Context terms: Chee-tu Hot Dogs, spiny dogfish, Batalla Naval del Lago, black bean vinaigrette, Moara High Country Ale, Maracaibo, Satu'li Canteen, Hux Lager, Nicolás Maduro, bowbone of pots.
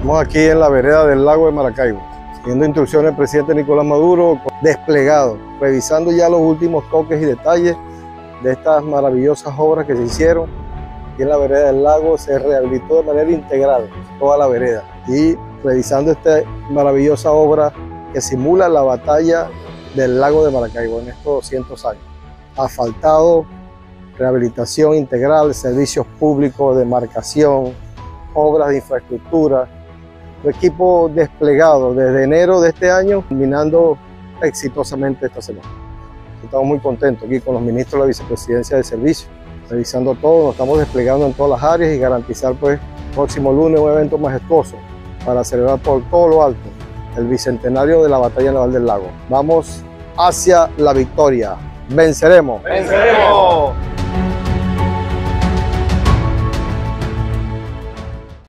Estamos aquí en la vereda del lago de Maracaibo, siguiendo instrucciones del presidente Nicolás Maduro, desplegado, revisando ya los últimos toques y detalles de estas maravillosas obras que se hicieron. Aquí en la vereda del lago se rehabilitó de manera integral toda la vereda y revisando esta maravillosa obra que simula la batalla del lago de Maracaibo en estos 200 años. Asfaltado, rehabilitación integral, servicios públicos, demarcación, obras de infraestructura. El equipo desplegado desde enero de este año, terminando exitosamente esta semana. Estamos muy contentos aquí con los ministros de la vicepresidencia del servicio, revisando todo, nos estamos desplegando en todas las áreas y garantizar pues el próximo lunes un evento majestuoso para celebrar por todo lo alto el bicentenario de la Batalla Naval del Lago. Vamos hacia la victoria. ¡Venceremos! ¡Venceremos!